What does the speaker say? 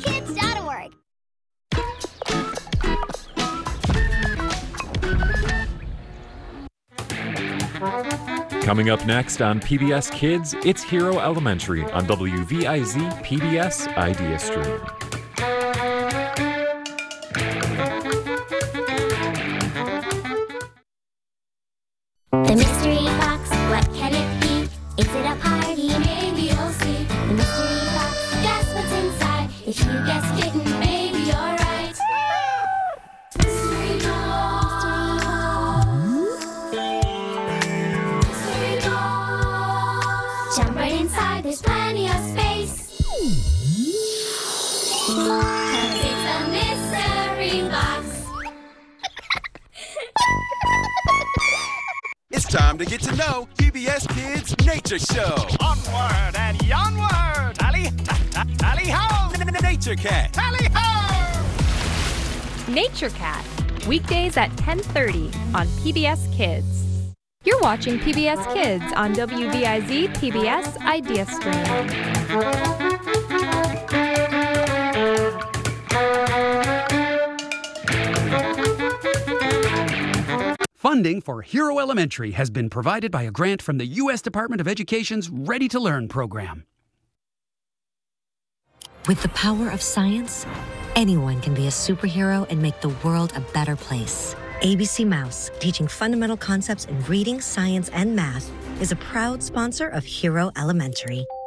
PBSkids.org. Coming up next on PBS Kids, it's Hero Elementary on WVIZ PBS Idea Stream. The mystery box, what can it be? Is it a party? Maybe you'll see. The mystery box, guess what's inside? If you guess kitten, maybe you're right. Mystery box. Mystery box. Jump right inside, there's plenty of space. 'Cause it's a mystery box. It's time to get to know PBS Kids Nature Show. Onward and yonward, tally ho! Nature Cat, tally ho! Nature Cat, weekdays at 10:30 on PBS Kids. You're watching PBS Kids on WVIZ PBS Idea Stream. Funding for Hero Elementary has been provided by a grant from the U.S. Department of Education's Ready to Learn program. With the power of science, anyone can be a superhero and make the world a better place. ABC Mouse, teaching fundamental concepts in reading, science, and math, is a proud sponsor of Hero Elementary.